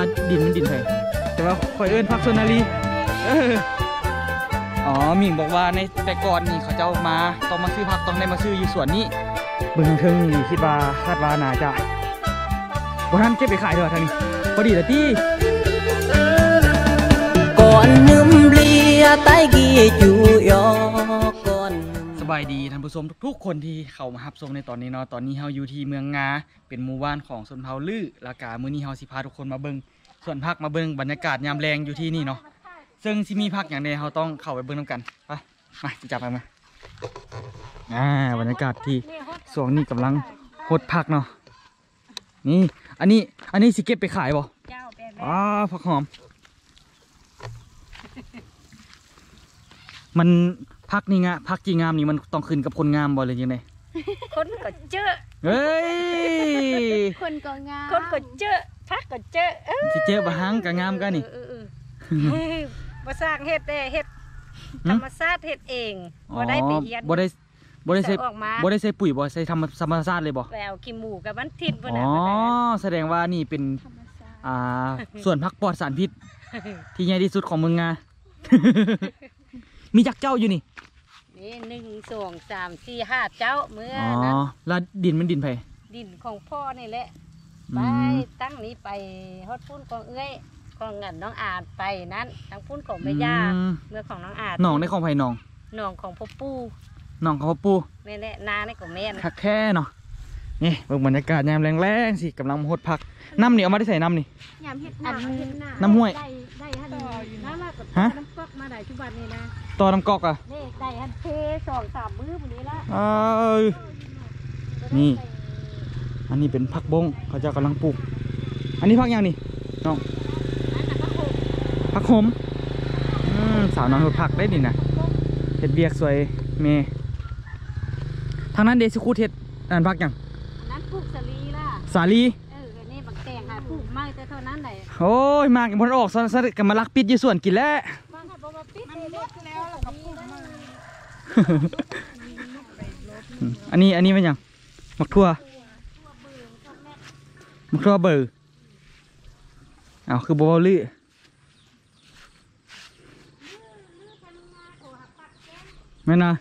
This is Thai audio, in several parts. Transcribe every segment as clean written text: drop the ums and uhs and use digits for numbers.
าดินมันดินไทยแต่ว่าคอยเอิ้นพักโซนารีอ๋อมิงบอกว่าในแต่ก่อนนี่เขาเจ้ามาต้องมาซื้อผักต้องได้มาซื้ออยู่สวนนี้เบื้องทึ่งนี่คิดว่าคาดว่าน่าจะบ่ทันเก็บไปขายด้วยทางนี้พอดีละที่ก่อนนึมเลียใต้กีจูยอก่อนสบายดีท่านผู้ชมทุกๆคนที่เข้ามารับชมในตอนนี้เนาะตอนนี้เฮาอยู่ที่เมืองงาเป็นหมู่บ้านของชนเผ่าลือละกามื้อนี้เฮาสิพาทุกคนมาเบิ่งสวนผักมาเบิ่งบรรยากาศยามแลงอยู่ที่นี่เนาะซึ่งสิมีผักอย่างใดเฮาต้องเข้าไปเบิ่งนำกันไปมาจับมาบรรยากาศที่ช่วงนี้กำลังหดผักเนาะนี่อันนี้สิเก็บไปขายบ่ผักหอมมันพักนี่งะพักจีงามนี่มันต้องขึ้นกับคนงามบ่เลยยังไงคนก็เจอเฮ้ยคนก็งามคนก็เจอพักก็เจอที่เจอบะฮังก็งามกันนี่บ่สร้างเฮ็ดได้เฮ็ดธรรมชาติเฮ็ดเองบ่ได้ไปเฮียนบ่ได้ใส่ปุ๋ยบ่ใส่ธรรมชาติเลยบ่แล้วขี้หมูกับมันทิพย์บ่น่ะแสดงว่านี่เป็นส่วนพักปลอดสารพิษที่ใหญ่ที่สุดของเมืองงามีจักเจ้าอยู่นี่หนึ่งสองสามสี่ห้าเจ้าเมื่อนะแล้วดินมันดินไผ่ดินของพ่อนี่แหละไปตั้งนี้ไปฮอดพุ่นของเอื้อยของเงินน้องอาดไปนั้นทั้งพุ่นของแม่ย่าเมื่อของน้องอาดหนองในของไผ่หนองหนองของพ่อปู่หนองของพ่อปู่แม่แน่นาในของแม่คักแค่เนาะนี่บรรยากาศยามแรงๆสิกำลังหดผักน้ำนี่เอามาได้ใส่น้ำนี่น้ำห้วยฮะต่อน้ำกอกอะได้ฮันเทสองสามมื้อวันนี้ละนี่อันนี้เป็นผักบงเขาจะกำลังปลูกอันนี้ผักยังนี่น้องผักขมสาวน้อยหดผักได้ดินะเห็ดเบียกสวยเมย์ทางนั้นเดซิคูเห็ดอันพักยังนั้นปลูกสาลีล่ะสาลีนี่บางแตงค่ะปลูกมากแต่เท่านั้นไหนโอ้ยมากกันบนออกซะกันมาลักปิดยี่ส่วนกินแล้วมันหมดแล้วแล้วก็ปลูกมาอันนี้เป็นยังมักทั่วมักทั่วเบอร์อ้าวคือบัวลี่ไม่นะ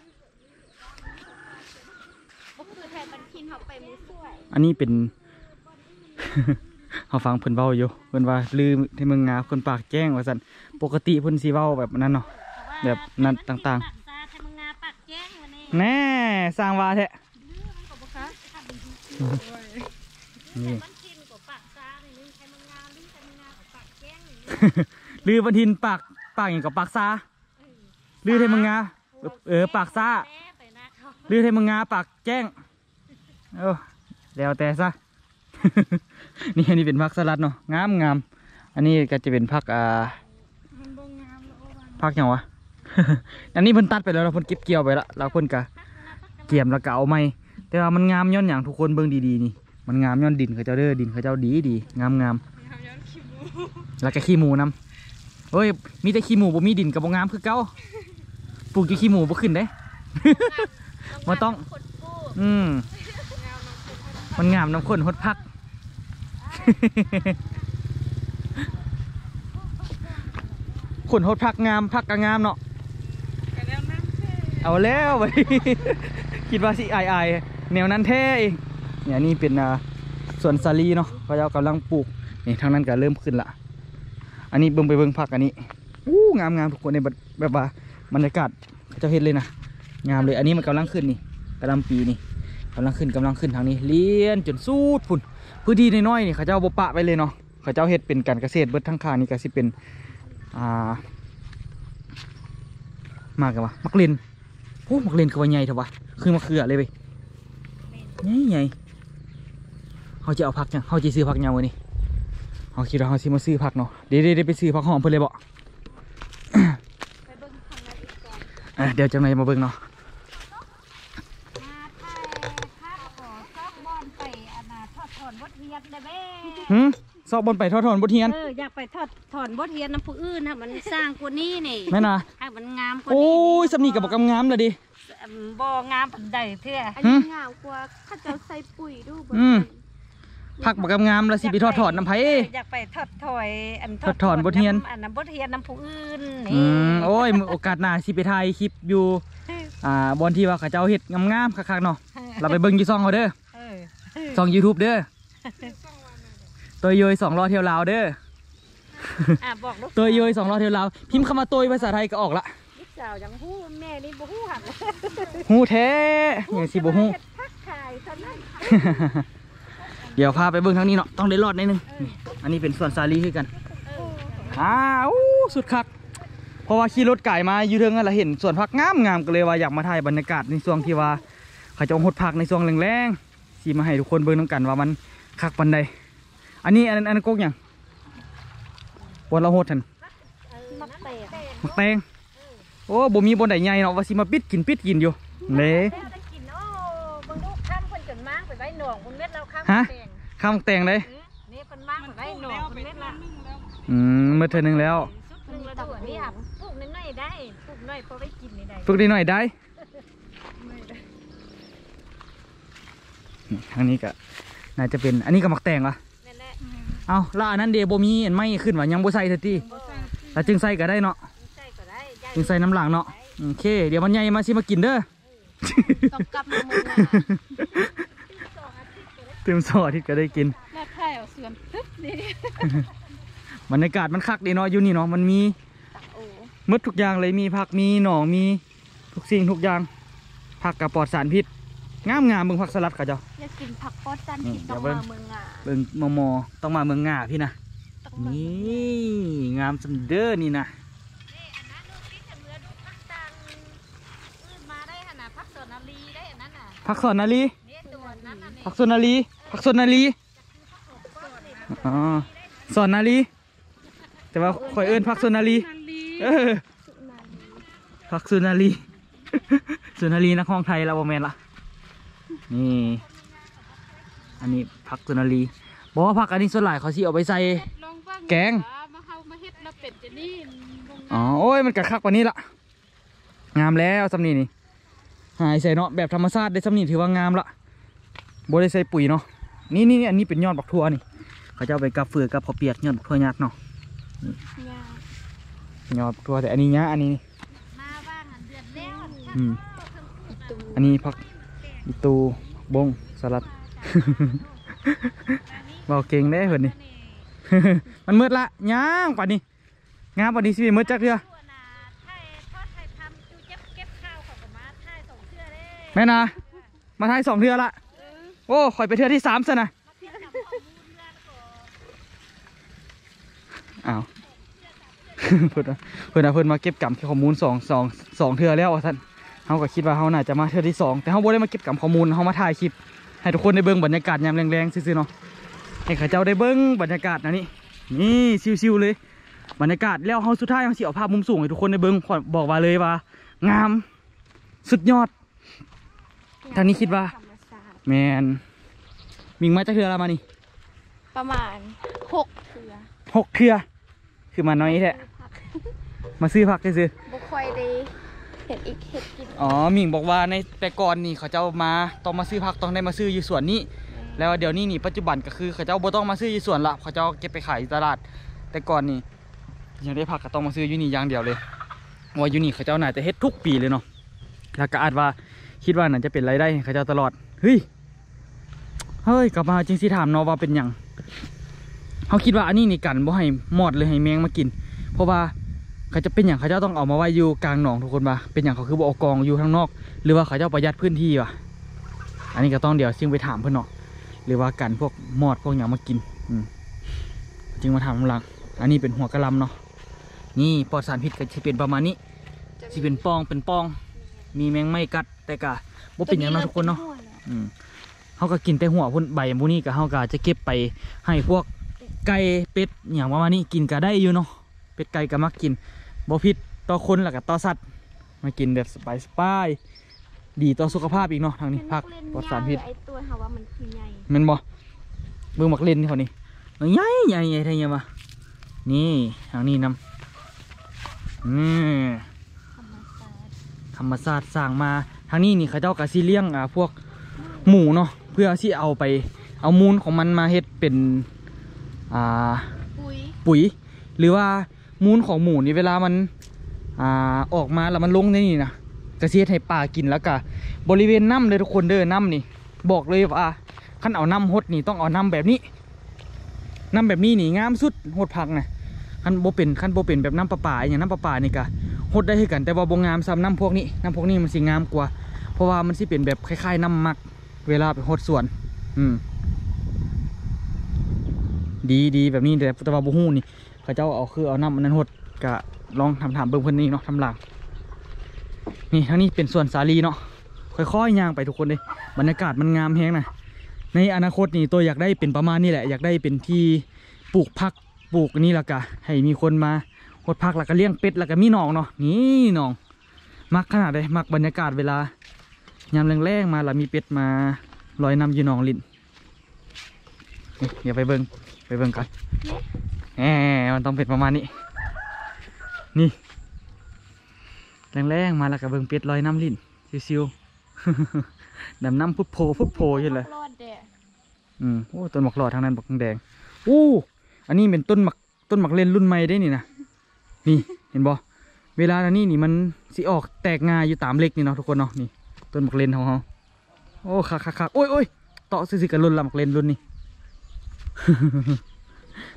อันนี้เป็น เขาฟังเพิ่นเว้าอยู่เพิ่นว่าลือที่เมืองงาคนปากแจ้งว่าสันปกติเพิ่นสีเว้าแบบนั้นเนาะแบบนั้นต่างๆแน่สร้างวาแท้ลือบันทินปากอย่างกับปากซาลือที่เมืองงาปากซาลือที่เมืองงาปากแจ้งโอ้แล้วแต่ซะ นี่อันนี้เป็นผักสลัดเนาะงามอันนี้ก็จะเป็นผักผักอย่างวะ อันนี้เพิ่นตัดไปแล้วเราเพิ่นเก็บเกี่ยวไปแล้วเราเพิ่นกะเกี่ยมแล้วก็เอาไม้แต่ว่ามันงามย้อนอย่างทุกคนเบิ่งดีๆนี่มันงามย้อนดินเขาเจ้าเด้อดินเขาเจ้าดีงามแล้วก็ขี้หมูน้ำเฮ้ยมีแต่ขี้หมูบ่มีดินกับบ่งามคือเก่าปลูกขี้หมูบ่ขึ้นได้มาต้องมันงามน้ำข้นฮดพักขนฮดพักงามพักก็งามเนาะเอาแล้วไปคิดว่าสิอายแนวนั้นแท้เองเนี่ยนี่เป็นสวนสาลีเนาะพะเยากำลังปลูกนี่ทางนั้นก็เริ่มขึ้นละอันนี้เบิ่งพักอันนี้อู้งามทุกคนในแบบว่าบรรยากาศเจ้าเห็นเลยนะงามเลยอันนี้มันกำลังขึ้นนี่กำลังปีนี่กำลังขึ้นทางนี้เลี้ยนจนสูดฝุ่นพื้นที่น้อยๆนี่เขาเจ้าบ่ปะไปเลยเนาะเขาเจ้าเฮ็ดเป็นการเกษตรเบิดทั้งคานี่ก็สิเป็นมากกันวะมักเลนโอ้มักเลนคือว่าใหญ่เถอะวะคือมาเขือเลยไปใหญ่เขาจะเอาผักยังเขาจะซื้อผักยังวันนี้เขาคิดว่าเขาซื้อมาซื้อผักเนาะเดี๋ยวไปซื้อผักหอมเพื่อนเลยบ่เดี๋ยวจังไรมาเบิ่งเนาะสอบบนไปทอดถอนบทเฮียนอยากไปทอดถอนบทเฮียนน้ำผู้อื่นนะมันสร้างกว่านี้นี่แม่นะมันงามกว่านี้โอ้ยสำนีกับบอกงามเลยดิบ่งามปัดใดเพื่ออันนี้งามกว่าข้าเจ้าใส่ปุ๋ยดูบ่ พักบักงามแล้วสิไปทอดถอนน้ำไผ่อยากไปทอดถอยทอดถอนบทเรียนอันน้ำบทเรียนน้ำผู้อื่นโอ้ยโอกาสหน้าสิไปถ่ายคลิปอยู่บอนที่ว่าข้าเจ้าเห็ดงามๆคักๆเนาะเราไปเบิ้งยูซองเขาเด้อซอง YouTube เด้อตัวโยยสองล้อเที่ยวลาวเด้อตัวโยยสองล้อเที่ยวลาวพิมพ์คำว่าตัวภาษาไทยก็ออกละสาวยังหู้แม่นี่บ่หู้หักหู้แท้อย่างสิบ่หู้เดี๋ยวพาไปเบื้องทางนี้เนาะต้องได้รอดนิดนึงอันนี้เป็นส่วนซาลีคือกันสุดคักเพราะว่าขี่รถไก่มาอยู่เทิงนั่นแหละเห็นส่วนพักงามงามก็เลยว่าอยากมาถ่ายบรรยากาศในช่วงที่ว่าเขาจะหดพักในช่วงแรงๆสีมาให้ทุกคนเบื้องน้ำกันว่ามันคักปันใดอันนี้อันก๊กอย่างวันละหดทันมักแตงโอ้บ่มีบนไหนใหญ่เนาะว่าสิมาปิดกินอยู่เน่บางลูกข้ามคนจนมากไปไว้หนองคนเม็ดเราข้ามแต่งเลยนี่คนมากไปไว้หนองคนเม็ดละเมื่อเธอหนึ่งแล้วปลูกนี่ครับปลูกน้อยได้ปลูกน้อยพอไปกินได้ปลูกได้หน่อยได้ทางนี้ก็น่าจะเป็นอันนี้ก็มักแต่งวะเอาแล้วอันนั้นเดโบมีอันไม่ขึ้นวะยังโบไซเธอที่แล้วจึงไซก็ได้เนาะยังใส่น้ำหลังเนาะโอเคเดี๋ยวมันใหญ่มาชิมากินเด้อเต็มซอที่ก็ได้กินมาไข่เอาเสื่อมตึ๊บนี่บรรยากาศมันคักดีเนาะอยู่นี่เนาะมันมีมืดทุกอย่างเลยมีผักมีหน่อมีทุกสิ่งทุกอย่างผักกับปลอดสารพิษงามมึงผักสลัดค่ะเจ้าอยากกินผักปลอดสารพิษต้องมาเมืองงาเป็นมอต้องมาเมืองงาพี่นะนี่งามสันเด้อนี่นะผักสวนนาลีผักสวนนาลีสวนนาลีแต่ว่าคอยเอิญผักสวนนาลีผักสวนนาลีสวนนาลีนักห้องไทยเราบอแมนละนี่อันนี้ผักสวนนาลีบอกว่าผักอันนี้ส่วนหลายเขาสิเอาไปใส่แกงอ๋อโอ้ยมันกระคักกว่านี้ละงามแล้วสำนีนี่หายใส่เนาะแบบธรรมชาติได้สำนีถือว่างามละโบได้ใส่ปุ๋ยเนาะนี่อันนี้เป็นยอดบักทั่วนี่เขาจะเอาไปกับเฟือกับพอเปียกยอดบักทั่วยักษ์เนาะยอดบักทั่วแต่อันนี้เนี้ยอันนี้อันนี้ผักอิตูบงสลัดบอกเก่งได้เหรอนี่มันมืดละย่างป่านนี้งามป่านนี้สิมืดจักเดียวแม่นะมาท้าย2เทือละโอ้ข่อยไปเทือที่3ซะนะอ้าวเพื่อนมาเก็บกำข้อมูล2เทือแล้วท่านเขาก็คิดว่าเขาน่าจะมาเทือที่2แต่เขาไม่ได้มาเก็บกำข้อมูลเขามาถ่ายคลิปให้ทุกคนได้เบิ้งบรรยากาศยามแรงๆซื่อๆเนาะให้ข้าเจ้าได้เบิ้งบรรยากาศนะนี่ชิวๆเลยบรรยากาศแล้วเขาสุดท้ายเขาสิเอาภาพมุมสูงให้ทุกคนได้เบิ้งบอกว่าเลยว่างามสุดยอดทางนี้คิดว่าแมนมิงมาจะเทืออะไรมานี่ประมาณ6 เทือคือมาน้อยแท้มาซื้อผักซื้อบุคอยดีเห็ดอีกเห็ดกินอ๋อมิงบอกว่าในแต่ก่อนนี่เขาเจ้ามาต้องมาซื้อผักต้องได้มาซื้ออยู่สวนนี้แล้วเดี๋ยวนี้นี่ปัจจุบันก็คือเขาเจ้าบ่ต้องมาซื้ออยู่สวนละเขาเจ้าเก็บไปขายตลาดแต่ก่อนนี่ยังได้ผักก็ต้องมาซื้ออยู่นี่อย่างเดียวเลยว่าอยู่นี่เขาเจ้าน่าจะเฮ็ดทุกปีเลยเนาะแล้วก็อาจว่าคิดว่าน่าจะเป็นรายได้ให้ข้าเจ้าตลอดเฮ้ยกลับมาจริงสิถามเนาะว่าเป็นอย่างเขาคิดว่าอันนี้นี่กันบ่ให้หมดเลยให้แมงมากินเพราะว่าเขาจะเป็นอย่างข้าเจ้าต้องเอามาไว้อยู่กลางหนองทุกคนว่าเป็นอย่างเขาคือบ่เอากองอยู่ข้างนอกหรือว่าข้าเจ้าประหยัดพื้นที่ว่ะอันนี้ก็ต้องเดี๋ยวซึ่งไปถามเพื่อนเนาะหรือว่ากันพวกหมดพวกอย่างมากินจึงมาถามหลังอันนี้เป็นหัวกะลำเนาะนี่ปลอดสารพิษก็จะเป็นประมาณนี้จะเป็นปองมีแมงไม่กัดแต่กะบ่เป็นอย่างนั้นทุกคนเนาะเขาก็กินแต่หัวพุ่นใบพวกนี้ก็เขาก็จะเก็บไปให้พวกไก่เป็ดอย่างประมาณนี้กินก็ได้อยู่เนาะเป็ดไก่ก็มักกินบ่พิษต่อคนแล้วก็ต่อสัตว์มากินแบบสบายดีต่อสุขภาพอีกเนาะทางนี้ผักปลอดสารพิษไอตัวเขาว่ามันคือใหญ่มันบ่เบื้องหมักเล่นนี่เขานี่ใหญ่ทั้งยังวะนี่ทางนี้น้ำธรรมศาสตร์สร้างมาทางนี้นี่เขาเจ้ากะซีเลี้ยงพวกหมูเนาะเพื่อที่เอาไป เอามูลของมันมาเฮ็ดเป็นปุ๋ยหรือว่ามูลของหมูนี่เวลามันออกมาแล้วมันลงนี่นะกระเทียดให้ปลากินแล้วก็บริเวณน้ำเลยทุกคนเด้อน้ำนี่บอกเลยว่าขั้นเอาน้ำหดนี่ต้องเอาน้ำแบบนี้นี่งามสุดหดผักนะขั้นโบเป็นแบบน้ำประปาอย่างน้ำประปานี่กะหดได้ให้กันแต่ว่าโบงามซ้ำน้ำพวกนี้มันสีงามกว่าเพราะว่ามันสิเป็นแบบคล้ายๆน้ำมักเวลาไปหดส่วนดีแบบนี้แต่ว่าโบหูนี่เขาเจ้าเอาคือเอาน้ำมันนั้นหดกะลองถามเบิ่งเพื่อนนี่เนาะทำหลังนี่ทั้งนี้เป็นส่วนสาลีเนาะค่อยๆย่างไปทุกคนเลยบรรยากาศมันงามแฮงนะในอนาคตนี่ตัวอยากได้เป็นประมาณนี้แหละอยากได้เป็นที่ปลูกผักปลูกนี่ละกะให้มีคนมาหดผักละกะเลี้ยงเป็ดละกะมีหนองเนาะนี่หนองมักขนาดเลยมักบรรยากาศเวลายามแรงๆมาละมีเป็ดมาลอยน้ำอยู่หนองลินอย่าไปเบิ่งกันแหมมันต้องเป็นประมาณนี้นี่แรงๆมาแล้วกับเบิ่งเป็ดลอยน้ำลิ้นซิวๆดำน้ำพุบโผล่อยู่เลยโอ้ต้นหมากหลอดทางนั้นบักแดงอู้อันนี้เป็นต้นหมากเล่นรุ่นใหม่ได้นี่นะนี่เห็นบ่เวลาอันนี้นี่มันสิออกแตกงาอยู่ตามเล็กนี่เนาะทุกคนเนาะนี่ต้นหมากเล่นของเขาโอ้ขาโอ้ยเตาะซื้อกันรุ่นละหมากเล่นรุ่นนี้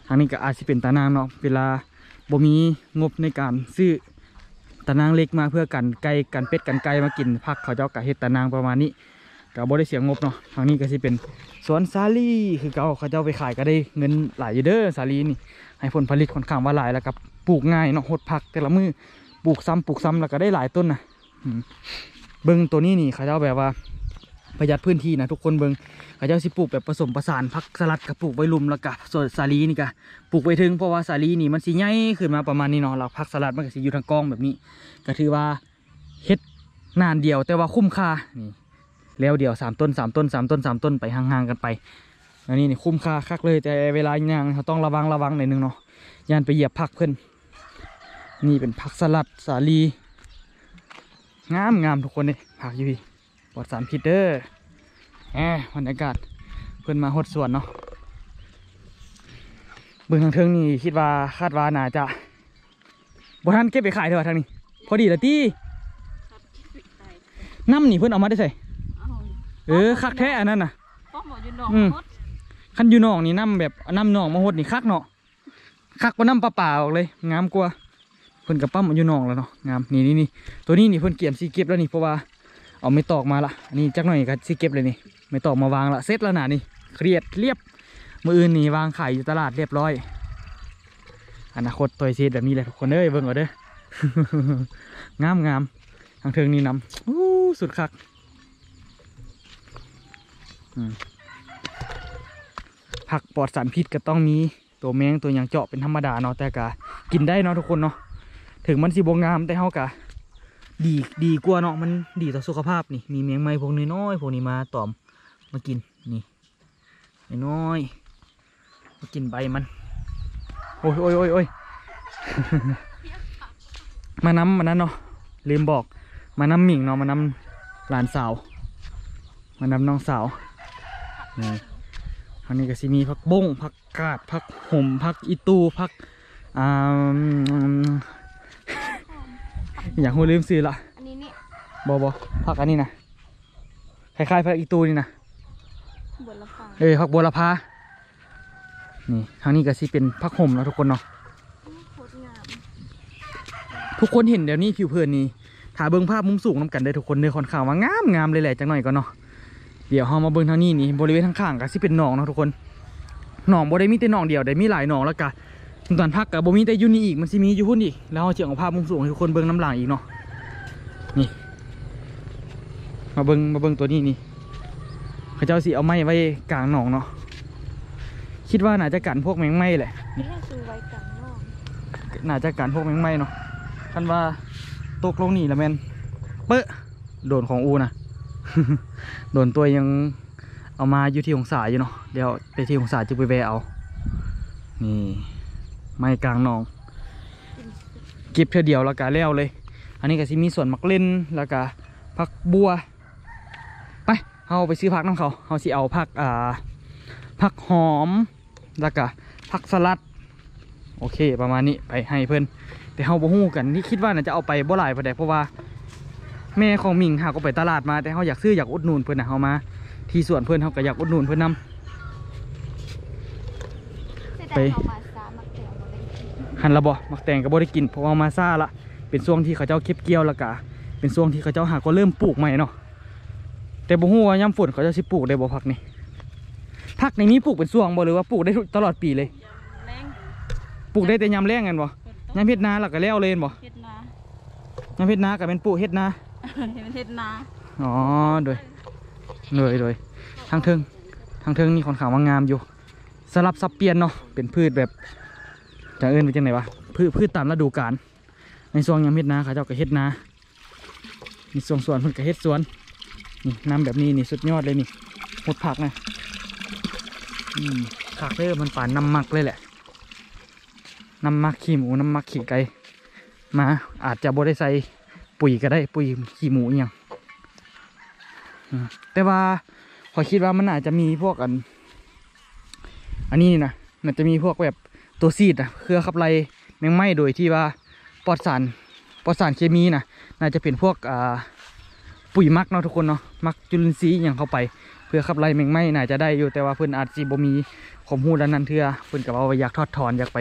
ทางนี้ก็อาจจะเป็นตานางเนาะเวลาบ่มีงบในการซื้อตะนางเล็กมาเพื่อกันไก่กันเป็ดกันไก่มากินผักเขาเจ้ากะเฮ็ดตะนางประมาณนี้ก็บ่ได้เสียงบเนาะทางนี้ก็สิเป็นสวนสาลีคือเขาเจ้าไปขายก็ได้เงินหลายอยู่เด้อสาลีนี่ให้ผลผลิตค่อนข้างว่าหลายแล้วกับปลูกง่ายเนาะหดผักแต่ละมือปลูกซ้ำแล้วก็ได้หลายต้นนะเบิ้งตัวนี้นี่เขาเจ้าแบบว่าประหยัดพื้นที่นะทุกคนเบิ้งเขาเจ้าสิปลูกแบบผสมผสานผักสลัดกับปลูกไว้ลุมแล้วกับส่วนสาลีนี่ก็ปลูกไว้ถึงเพราะว่าสาลีนี่มันสีใหญ่ขึ้นมาประมาณนี้เนาะแล้วผักสลัดมันก็สีอยู่ทางกองแบบนี้ก็ถือว่าเฮ็ดนานเดียวแต่ว่าคุ้มค่านี่แล้วเดียว3ต้นไปห่างๆกันไปอันนี้นี่คุ้มค่าคักเลยแต่เวลาย่างเขาต้องระวังหน่อยนึงเนาะย่านไปเหยียบผักเพิ่นนี่เป็นผักสลัดสาลีงามทุกคนเลยผักอยู่พี่ปลอดสารพิษเด้ออบรรยากาศเพื่อนมาหดส่วนเนาะเบื้องทางเทิงนี่คิดว่าคาดว่าน่าจะบ่ท่านเก็บไปขายเถอะทางนี้พอดีละตี้น้ำนี่เพื่อนเอามาได้ใส่คักแท้อันนั้นน่ะขันยูนองนี่น้ำแบบน้ำนองมาหดนี่คักเนาะคักกว่าน้ำปลาเปล่าเลยงามกว่าเพื่อนกับปั้มยูนองแล้วเนาะงามนี่ตัวนี้นี่เพื่อนเกี่ยมซีเก็บแล้วนี่เพราะว่าเอาไม่ตอกมาละนี่จักหน่อยก็สิเก็บเลยนี่ไม่ตอกมาวางละเซ็ตแล้วนะนี่เครียดเรียบมืออื่นนี่วางขายอยู่ตลาดเรียบร้อยอนาคตตัวเซ็ตแบบนี้เลยทุกคนเอ้ยเบิ่งก่อนเด้อ งามทางเทิงนี่นำอู้สุดคักผักปลอดสารพิษก็ต้องมีตัวแมงตัวอย่างเจาะเป็นธรรมดาเนาะแต่กะกินได้เนาะทุกคนเนาะถึงมันสิบ่งามแต่เฮากะดีกว่าเนาะมันดีต่อสุขภาพนี่มีเมียงไม้พวกน้อยๆพวกนี้มาตอมมากินนี่น้อยมากินใบมันโอ้ยมาน้ำเนาะลืมบอกมาน้ำหมิ่งเนาะมาน้ำหลานสาวมาน้ำน้องสาวนี่อันนี้ก็สิมีผักบงผักกาดผักห่มผักอีตูผักอยากหัวลืมซื้อละอันนี้นี่บอผักอันนี้นะคล้ายๆผักอีตูนี่นะผักบัวละพานี่ทางนี้ก็สิเป็นผักห่มแล้วทุกคนเนาะทุกคนเห็นเดี๋ยวนี้ผิวเผินนี่ถ่ายเบื้องภาพมุมสูงน้ำกันได้ทุกคนเลยค่อนข้างว่างามเลยแหละจังหน่อยก็เนาะเดี๋ยวเรามาเบื้องทางนี้นี่บริเวณข้างๆก็สิเป็นหนองเนาะทุกคนหนองบ่ได้มีแต่หนองเดียวได้มีหลายหนองแล้วกันตอนพักกับโบมีแต่ยูนี่อีกมันสิมีอยู่หุ่นอีกแล้วเฉียงของภาพมุมสูงให้คนเบิ้งน้ำหลางอีกเนาะนี่มาเบิ้งตัวนี้นี่เขาเจ้าสีเอาไม้ไว้กลางหนองเนาะคิดว่าน่าจะกันพวกแมงไม้แหละนี่น่าจะกันพวกแมงไม้เนาะคันว่าตกลงนี่ละแมนเป๊ะโดนของอูนะ โดนตัวยังเอามาอยู่ที่องศาอยู่เนาะเดี๋ยวไปที่องศาจะไปแวะเอานี่ไม้กลางหนองเก็บเธอเดียวแล้วกะแล้วเลยอันนี้ก็สิมีส่วนมักเล่นแล้วกะผักบัวไปเอาไปซื้อผักน้ำเขาสิเอาผัก ผักหอมแล้วก็ผักสลัดโอเคประมาณนี้ไปให้เพื่อนแต่เฮาบ่ฮู้กันนี่คิดว่าน่าจะเอาไปบ่หลายพอได้เพราะว่าแม่ของมิงหาก็ไปตลาดมาแต่เฮาอยากซื้ออยากอุดหนุนเพื่อนนะเฮามาที่สวนเพื่อนเฮาก็อยากอุดหนุนเพื่อนนำไปหันละบ่มักแตงก็บ่ได้กินเพราะว่ามาซ่าละเป็นช่วงที่เขาเจ้าเก็บเกี่ยวละกะเป็นช่วงที่เขาเจ้าหาก็เริ่มปลูกใหม่เนาะแต่บ่ฮู้ว่าย่ำฝนเขาจะสิปลูกได้บ่ผักนี่ผักในนี้ปลูกเป็นช่วงบ่หรือว่าปลูกได้ตลอดปีเลยปลูกได้แต่ยำแรงกันบ่ยำเฮ็ดนาหลักก็แล้วเลยบ่ยำเฮ็ดนากับเป็นปลูกเฮ็ดนาเฮ็ดนาอ๋อโดยทางเทิงนี่ค่อนข้างว่างามอยู่สลับซับเปลี่ยนเนาะเป็นพืชแบบจะเอิ้นไปจังไหนวะพืชตามฤดูกาลในช่วงยำเฮ็ดนาเขาเจ้าก็เฮ็ดนาในช่วงสวนเพิ่นก็เฮ็ดสวนนี่น้ำแบบนี้นี่สุดยอดเลยนี่หมดผักนะผักเด้อมันป่านน้ำมักเลยแหละน้ำมักขี้หมูน้ำมักขี้ไก่มาอาจจะบริใส่ปุ๋ยก็ได้ปุ๋ยขี้หมูอย่างแต่ว่าขอคิดว่ามันอาจจะมีพวกอันนี้นะมันจะมีพวกแบบตัวซีดนะเครือขับไล่แมงไม้โดยที่ว่าปลอดสารเคมีนะน่าจะเป็นพวกปุ๋ยมักเนาะทุกคนเนาะมักจุลินทรีย์อย่างเข้าไปเพื่อขับไล่แมงไม้น่าจะได้อยู่แต่ว่าเพื่อนอาจจะบ่มีความรู้ด้านนั้นเถื่อเพื่อนกับว่าอยากทอดถอนอยากไป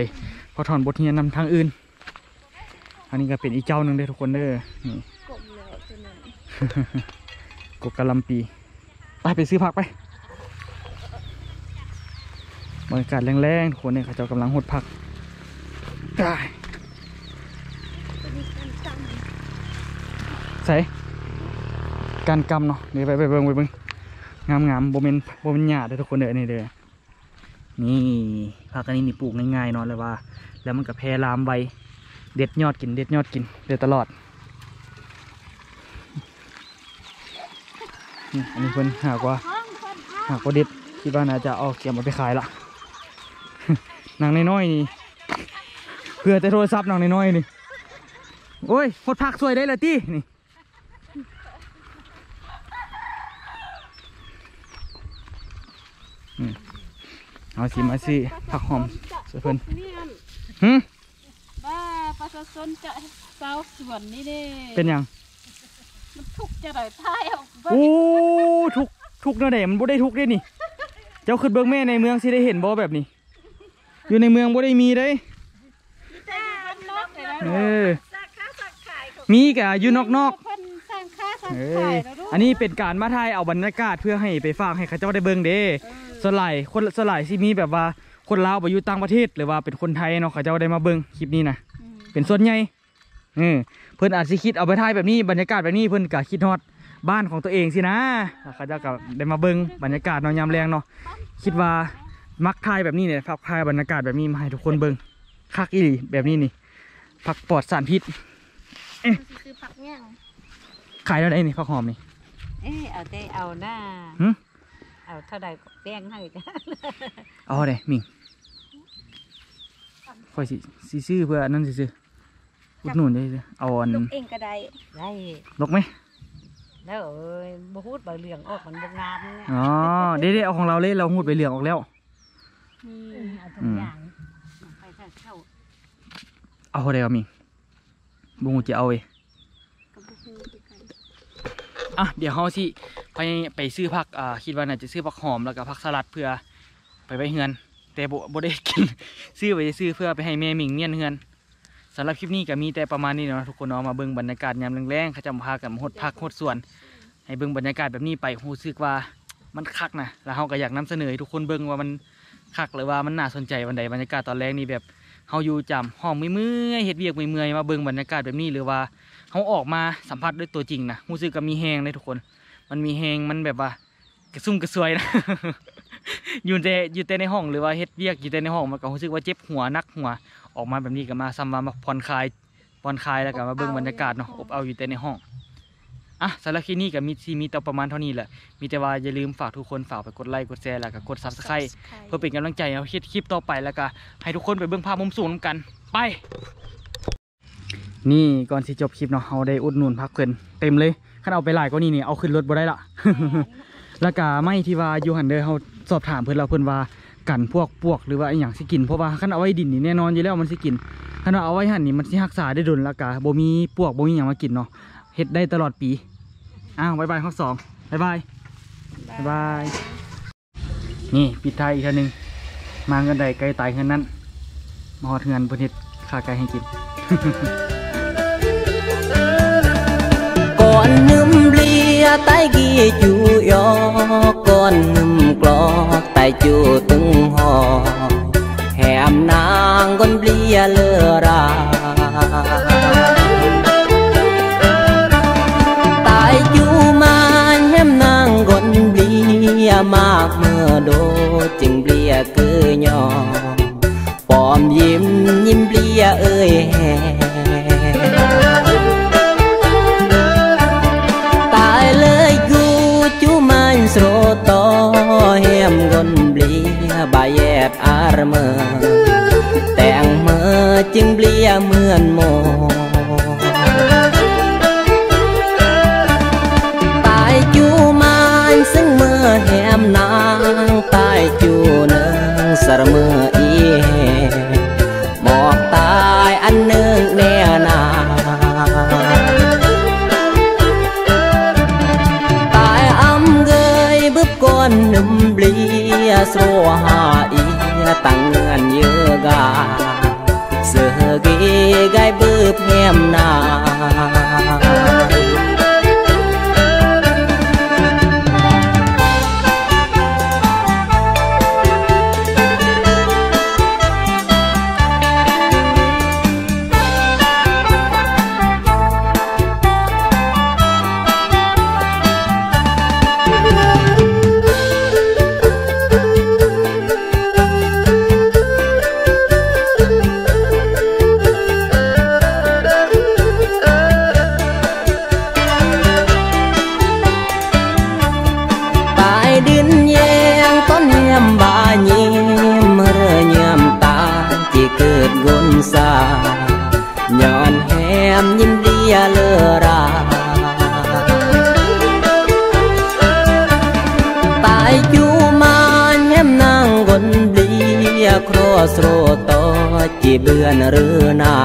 พอถอนบทเรียนนำทางอื่นอันนี้ก็เป็นอีกเจ้าหนึ่งเลยทุกคนเด้อนี่กบกะลำปีไปซื้อผักไปบรรยากาศแรงๆทุกคนเนี่ยเขาเจ้ากำลังหดผักได้ใส่การกำเนาะเดี๋ยวไปเบิ่งงามโบเมนหยาดเลยทุกคนเด้อนี่เด้อนี่ผักอันนี้นี่ปลูกง่ายๆเนาะเลยว่าแล้วมันก็แพร่ลามใบเด็ดยอดกินเด็ดตลอดนี่อันนี้เพิ่นหากว่าเด็ดคิดว่าน่าจะเอาเก็บมาไปขายละนางน้อยๆนี่เพื่อแต่โทรศัพท์นางน้อยๆนี่โอ้ยพดผักสวยได้เลยตี้นี่เอาสิมาสิผักหอมสวยเพิ่นบ้าประชาชนจะเซาสวนนี่ดิเป็นยังมันทุกจะไหลทายออกบ้างโอ้ทุกเนาะเด็กมันบ่ได้ทุกได้นี่เจ้าขึ้นเบื้องแม่ในเมืองสิได้เห็นบ่แบบนี้อยู่ในเมืองบ่ได้มีได้มีกะอยู่นอกอันนี้เป็นการมาทายเอาบรรยากาศเพื่อให้ไปฝากให้เขาเจ้าได้เบิ่งเด้สลายที่มีแบบว่าคนลาวไปอยู่ต่างประเทศหรือว่าเป็นคนไทยเนาะเขาเจ้าได้มาเบิ่งคลิปนี้นะเป็นส่วนใหญ่เพื่อนอาจจะคิดเอาไปทายแบบนี้บรรยากาศแบบนี้เพื่อนกะคิดฮอดบ้านของตัวเองสินะเขาเจ้าก็ได้มาเบิ่งบรรยากาศเนาะยามแรงเนาะคิดว่ามักทายแบบนี้เนี่ยฝากทายบรรยากาศแบบนี้มาให้ทุกคนเบิ่งคักอีหลีแบบนี้นี่ผักปลอดสารพิษขายเท่าไหร่นี่ผักหอมนี่เอาแต่เอาหน้าเอาเท่าใดแป้งให้กันเอาเลยมิงคอยสิซื้อเพื่อนั่นซื้ออุดหนุนได้เอาอันลกเองก็ได้ลกไหมแล้วบะฮูดใบเหลืองออกมันบะงามอ๋อได้เอาของเราเลยเราหูดใบเหลืองออกแล้วเอาทุกอย่างไปเข้าเอาอะไรเอามิงบุ้งจะเอาเองอ่ะเดี๋ยวเขาสิไปซื้อผักคิดว่าน่าจะซื้อผักหอมแล้วก็ผักสลัดเพื่อไปเฮือนแต่โบได้กินซื้อไปซื้อเพื่อไปให้แม่มิงเมียนเฮือนสำหรับคลิปนี้ก็มีแต่ประมาณนี้เนาะทุกคนเนาะมาเบิ่งบรรยากาศยามแรงๆเขาจะพากันหดผักหดส่วนให้เบิ่งบรรยากาศแบบนี้ไปรู้สึกว่ามันคักนะแล้วเขาก็อยากนำเสนอให้ทุกคนเบิ่งว่ามันคักหรือว่ามันน่าสนใจวันใดบรรยากาศตอนแรกนี่แบบเขาอยู่จำห้องเมื่อยเห็ดเวียกเมื่อยมาเบิ่งบรรยากาศแบบนี้หรือว่าเขาออกมาสัมผัสด้วยตัวจริงนะรู้สึกก็มีแหงเลยทุกคนมันมีแหงมันแบบว่ากระซุ่มกระซวยนะ อยู่แต่ในห้องหรือว่าเฮ็ดเวียกอยู่แต่ในห้องมันก็รู้สึกว่าเจ็บหัวนักหัวออกมาแบบนี้ก็มาซ้ำมาผ่อนคลายแล้วก็มาเบิ่งบรรยากาศเนาะอบเอาอยู่แต่ในห้องอ่ะสำหรับคลิปนี้ก็มีแต่ประมาณเท่านี้แหละมีแต่ว่าอย่าลืมฝากทุกคนฝากไปกดไลค์กดแชร์แล้วก็กด Subscribe เพื่อเป็นกำลังใจเอาคลิปต่อไปแล้วก็ให้ทุกคนไปเบิ่งภาพมุมสูงกันไปนี่ก่อนสิจบคลิปเนาะเอาได้อุดหนุนพักเพิ่นเต็มเลยขั้นเอาไปหลายก็นี่เอาขึ้นรถบ่ได้ละแล้วก็ไม่ที่ว่าอยู่หันเด้อเขา สอบถามเพื่อนเราเพื่อนว่ากันพวกพวกหรือว่าไออย่างสิกินเพราะว่าขั้นเอาไว้ดินนี่แน่นอนอยู่แล้วมันสิกินขั้นเอาไว้หั่นนี่มันสิหักษาได้ดุลละกะบ่มีพวกบ่มีอย่างมากินเนาะเห็ดได้ตลอดปีอ้าวบายบายข้อสองบายบายบายบายนี่ปิดท้ายอีกทีหนึ่งมาเงินใดไกลตายเงินนั้นมาหอดเงินบนเห็ดขาไก่ให้กินก่อนนึมเลียไตกี้จูยอก่อนนึมกลอกไตจูตึงหอแหมนางก้นเลียเลือราไตจูมาแหมนางก้นเลียมากเมื่อโดจึงเลียคือยอปอมยิ้มยิ้มเลียเอ้ยแหสโรตเฮียมกนเบลียบาเย็บอารเมอแต่งเมอจึงเบลียเหมือนโมตายจูมันซึ่งเมื่อแหมนางตายจูเนิงสารเมออีหมอกตายอันเนิงแน่นานุ่มเลียสโรหาอีตั้งเงินเยอะกาเสือกีไก่บืบแหมนาย้อนแหมยิ้มเลียเลือราตายจูมาแหมนางก้นเบลียครอสโรตอจีเบือนหรือนา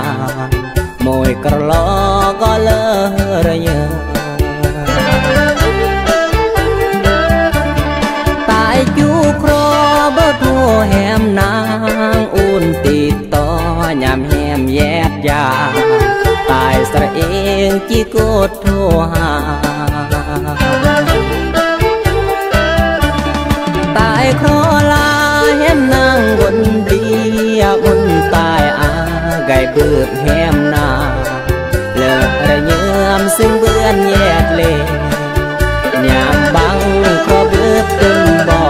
โมยกระลอก็เลอระเยอะตายจูครอเบอร์ทัวแหมนางอุ่นติดต่อยามแหมแยบยาตายสระเองจีโกดโทหาตายครอลาแหมนางก้นเบลียบนตายอาไก่บืบแหมนาเลิกระเยือมซึ่งเบื่อนแยดเลยยามบังครอบืบตึงบ่